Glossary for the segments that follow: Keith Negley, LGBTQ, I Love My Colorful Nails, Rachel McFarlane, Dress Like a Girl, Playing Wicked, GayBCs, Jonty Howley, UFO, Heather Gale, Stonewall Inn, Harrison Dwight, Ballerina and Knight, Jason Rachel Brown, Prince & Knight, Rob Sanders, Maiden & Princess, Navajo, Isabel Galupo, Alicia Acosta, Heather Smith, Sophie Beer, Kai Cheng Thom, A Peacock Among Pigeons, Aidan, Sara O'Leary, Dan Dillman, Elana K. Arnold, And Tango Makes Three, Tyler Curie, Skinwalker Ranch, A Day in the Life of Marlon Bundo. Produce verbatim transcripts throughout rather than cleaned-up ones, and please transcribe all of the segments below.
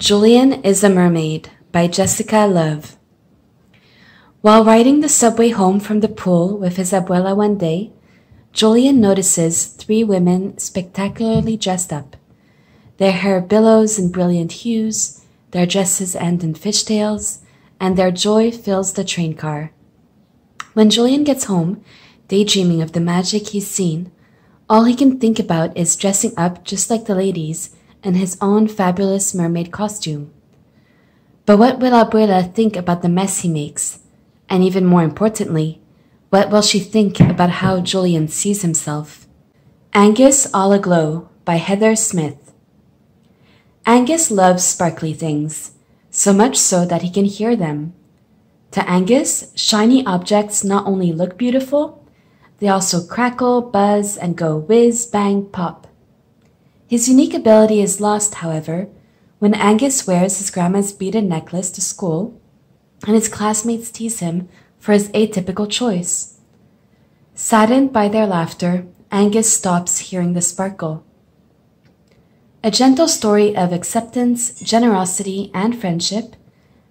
Julian is a Mermaid by Jessica Love. While riding the subway home from the pool with his abuela one day, Julian notices three women spectacularly dressed up. Their hair billows in brilliant hues, their dresses end in fishtails, and their joy fills the train car. When Julian gets home, daydreaming of the magic he's seen, all he can think about is dressing up just like the ladies in his own fabulous mermaid costume. But what will Abuela think about the mess he makes? And even more importantly, what will she think about how Julian sees himself? Angus All Aglow by Heather Smith. Angus loves sparkly things, so much so that he can hear them. To Angus, shiny objects not only look beautiful, they also crackle, buzz, and go whiz, bang, pop. His unique ability is lost, however, when Angus wears his grandma's beaded necklace to school and his classmates tease him for his atypical choice. Saddened by their laughter, Angus stops hearing the sparkle. A gentle story of acceptance, generosity, and friendship,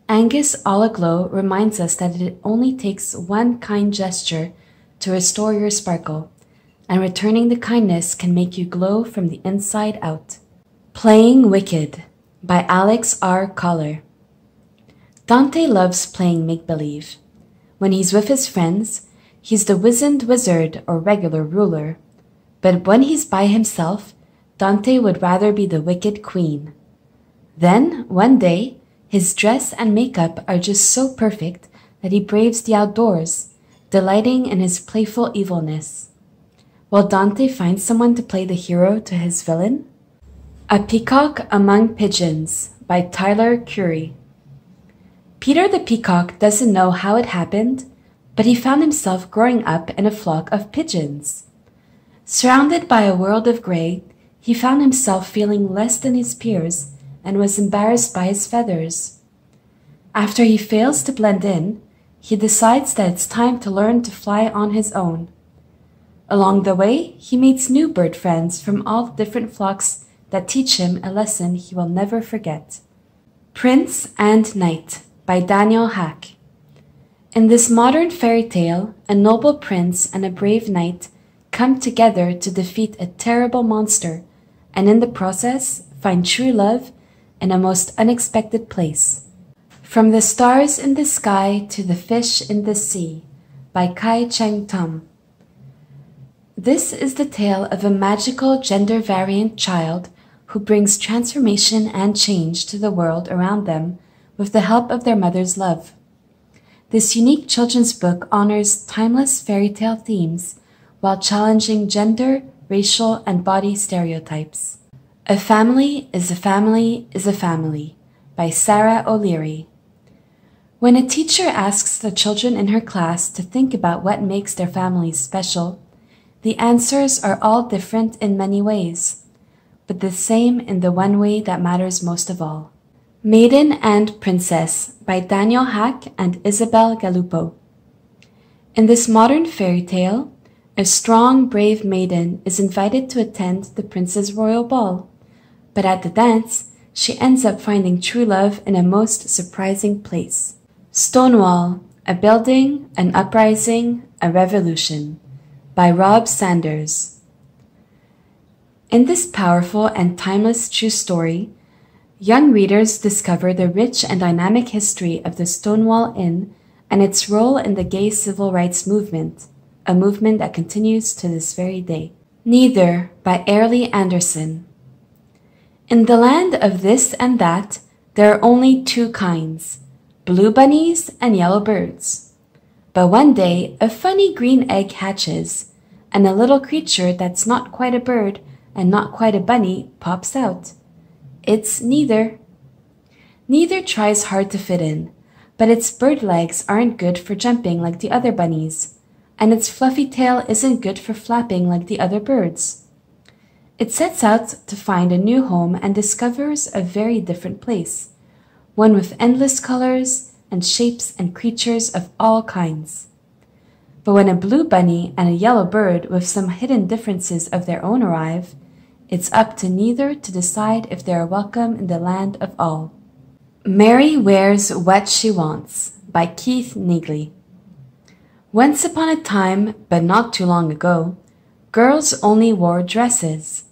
Angus All Aglow reminds us that it only takes one kind gesture to restore your sparkle, and returning the kindness can make you glow from the inside out. Playing Wicked by Alex R. Kahler. Dante loves playing make-believe. When he's with his friends, he's the wizened wizard or regular ruler. But when he's by himself, Dante would rather be the wicked queen. Then, one day, his dress and makeup are just so perfect that he braves the outdoors, delighting in his playful evilness. Will Dante find someone to play the hero to his villain? A Peacock Among Pigeons by Tyler Curie. Peter the peacock doesn't know how it happened, but he found himself growing up in a flock of pigeons. Surrounded by a world of gray, he found himself feeling less than his peers and was embarrassed by his feathers. After he fails to blend in, he decides that it's time to learn to fly on his own. Along the way, he meets new bird friends from all the different flocks that teach him a lesson he will never forget. Prince and Knight by Daniel Haack. In this modern fairy tale, a noble prince and a brave knight come together to defeat a terrible monster, and in the process, find true love in a most unexpected place. From the Stars in the Sky to the Fish in the Sea by Kai Cheng Thom. This is the tale of a magical gender-variant child who brings transformation and change to the world around them with the help of their mother's love. This unique children's book honors timeless fairy tale themes while challenging gender, racial, and body stereotypes. A Family is a Family is a Family by Sara O'Leary. When a teacher asks the children in her class to think about what makes their families special, the answers are all different in many ways, but the same in the one way that matters most of all. Maiden and Princess by Daniel Haack and Isabel Galupo. In this modern fairy tale, a strong, brave maiden is invited to attend the prince's royal ball, but at the dance, she ends up finding true love in a most surprising place. Stonewall, a Building, an Uprising, a Revolution by Rob Sanders. In this powerful and timeless true story, young readers discover the rich and dynamic history of the Stonewall Inn and its role in the gay civil rights movement, a movement that continues to this very day. Neither by Airlie Anderson. In the land of this and that, there are only two kinds, blue bunnies and yellow birds. But one day, a funny green egg hatches, and a little creature that's not quite a bird and not quite a bunny pops out. It's Neither. Neither tries hard to fit in, but its bird legs aren't good for jumping like the other bunnies, and its fluffy tail isn't good for flapping like the other birds. It sets out to find a new home and discovers a very different place, one with endless colors and shapes and creatures of all kinds. But when a blue bunny and a yellow bird with some hidden differences of their own arrive, it's up to neither to decide if they are welcome in the land of all. Mary Wears What She Wants by Keith Negley. Once upon a time, but not too long ago, girls only wore dresses,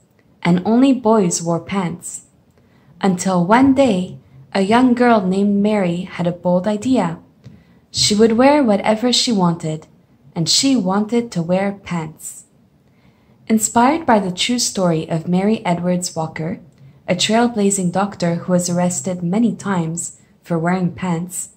and only boys wore pants. Until one day, a young girl named Mary had a bold idea. She would wear whatever she wanted, and she wanted to wear pants. Inspired by the true story of Mary Edwards Walker, a trailblazing doctor who was arrested many times for wearing pants,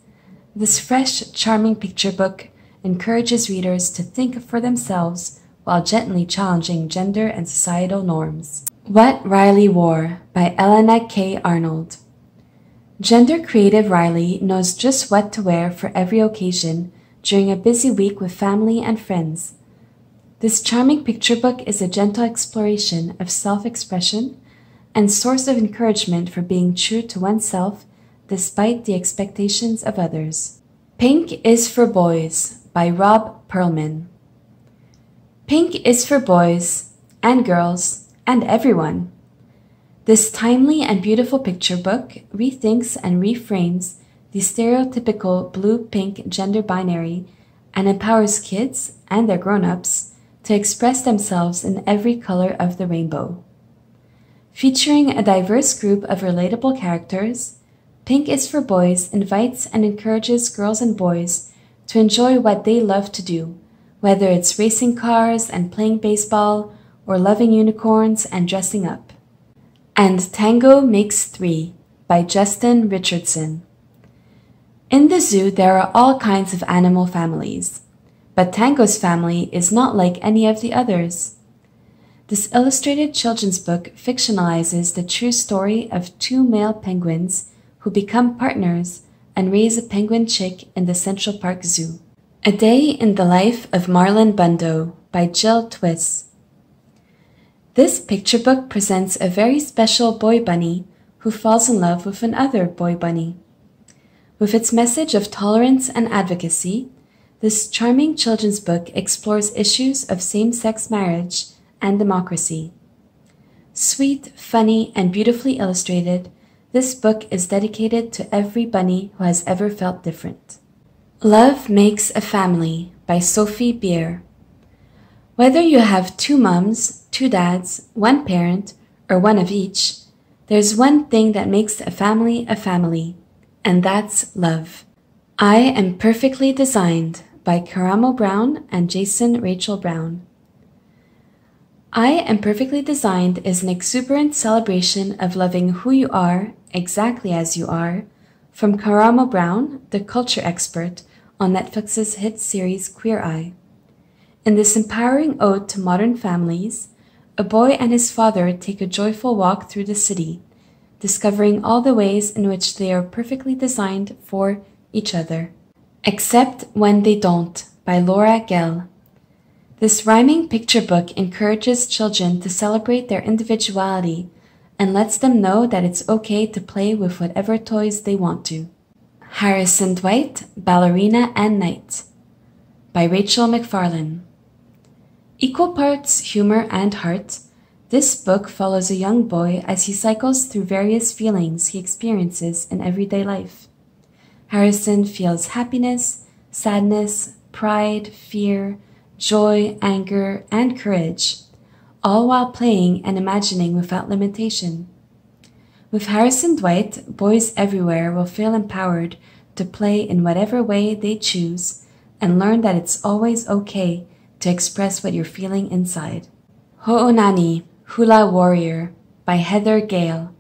this fresh, charming picture book encourages readers to think for themselves while gently challenging gender and societal norms. What Riley Wore by Elana K. Arnold. Gender-creative Riley knows just what to wear for every occasion during a busy week with family and friends. This charming picture book is a gentle exploration of self-expression and source of encouragement for being true to oneself despite the expectations of others. Pink Is for Boys by Robb Pearlman. Pink is for boys and girls and everyone. This timely and beautiful picture book rethinks and reframes the stereotypical blue-pink gender binary and empowers kids and their grown-ups to express themselves in every color of the rainbow. Featuring a diverse group of relatable characters, Pink Is for Boys invites and encourages girls and boys to enjoy what they love to do, whether it's racing cars and playing baseball or loving unicorns and dressing up. And Tango Makes Three by Justin Richardson. In the zoo, there are all kinds of animal families, but Tango's family is not like any of the others. This illustrated children's book fictionalizes the true story of two male penguins who become partners and raise a penguin chick in the Central Park Zoo. A Day in the Life of Marlon Bundo by Jill Twiss. This picture book presents a very special boy bunny who falls in love with another boy bunny. With its message of tolerance and advocacy, this charming children's book explores issues of same-sex marriage and democracy. Sweet, funny, and beautifully illustrated, this book is dedicated to every bunny who has ever felt different. Love Makes a Family by Sophie Beer. Whether you have two mums, two dads, one parent, or one of each, there's one thing that makes a family a family, and that's love. I Am Perfectly Designed by Karamo Brown and Jason Rachel Brown. I Am Perfectly Designed is an exuberant celebration of loving who you are, exactly as you are, from Karamo Brown, the culture expert, on Netflix's hit series Queer Eye. In this empowering ode to modern families, a boy and his father take a joyful walk through the city, discovering all the ways in which they are perfectly designed for each other. Except When They Don't by Laura Gell. This rhyming picture book encourages children to celebrate their individuality and lets them know that it's okay to play with whatever toys they want to. Harrison Dwight, Ballerina and Knight by Rachel McFarlane. Equal parts humor and heart, this book follows a young boy as he cycles through various feelings he experiences in everyday life. Harrison feels happiness, sadness, pride, fear, joy, anger, and courage, all while playing and imagining without limitation. With Harrison Dwight, boys everywhere will feel empowered to play in whatever way they choose and learn that it's always okay to express what you're feeling inside. Ho'onani, Hula Warrior by Heather Gale.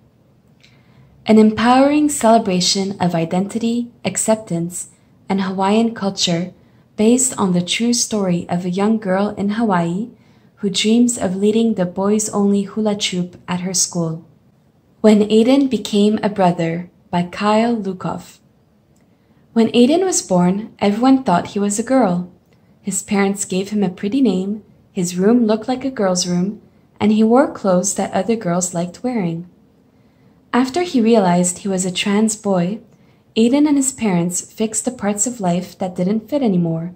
An empowering celebration of identity, acceptance, and Hawaiian culture based on the true story of a young girl in Hawaii who dreams of leading the boys-only hula troupe at her school. When Aiden Became a Brother by Kyle Lukoff. When Aiden was born, everyone thought he was a girl. His parents gave him a pretty name, his room looked like a girl's room, and he wore clothes that other girls liked wearing. After he realized he was a trans boy, Aiden and his parents fixed the parts of life that didn't fit anymore,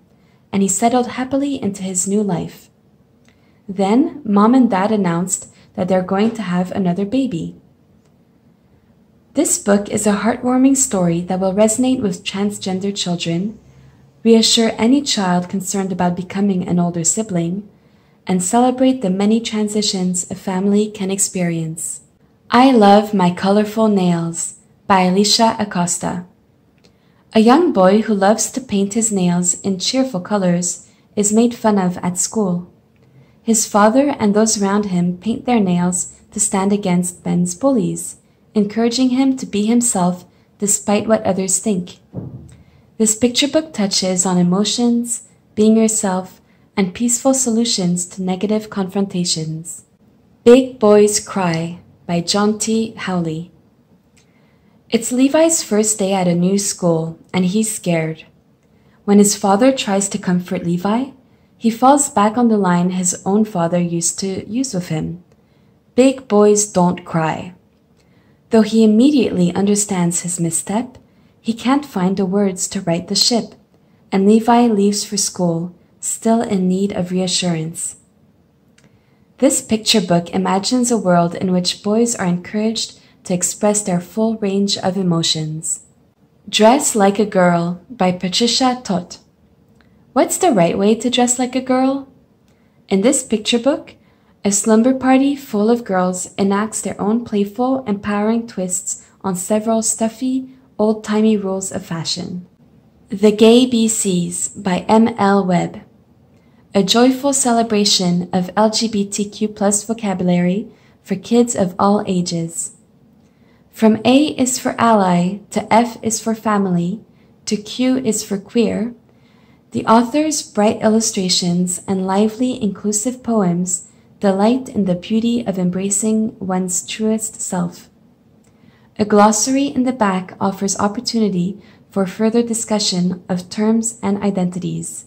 and he settled happily into his new life. Then, Mom and Dad announced that they're going to have another baby. This book is a heartwarming story that will resonate with transgender children, reassure any child concerned about becoming an older sibling, and celebrate the many transitions a family can experience. I Love My Colorful Nails by Alicia Acosta. A young boy who loves to paint his nails in cheerful colors is made fun of at school. His father and those around him paint their nails to stand against Ben's bullies, encouraging him to be himself despite what others think. This picture book touches on emotions, being yourself, and peaceful solutions to negative confrontations. Big Boys Cry by John T. Howley. It's Levi's first day at a new school, and he's scared. When his father tries to comfort Levi, he falls back on the line his own father used to use with him. Big boys don't cry. Though he immediately understands his misstep, he can't find the words to right the ship, and Levi leaves for school, still in need of reassurance. This picture book imagines a world in which boys are encouraged to express their full range of emotions. Dress Like a Girl by Patricia Tot. What's the right way to dress like a girl? In this picture book, a slumber party full of girls enacts their own playful, empowering twists on several stuffy, old-timey rules of fashion. The Gay B Cs by M L Webb. A joyful celebration of L G B T Q plus vocabulary for kids of all ages. From A is for Ally, to F is for Family, to Q is for Queer, the author's bright illustrations and lively, inclusive poems delight in the beauty of embracing one's truest self. A glossary in the back offers opportunity for further discussion of terms and identities.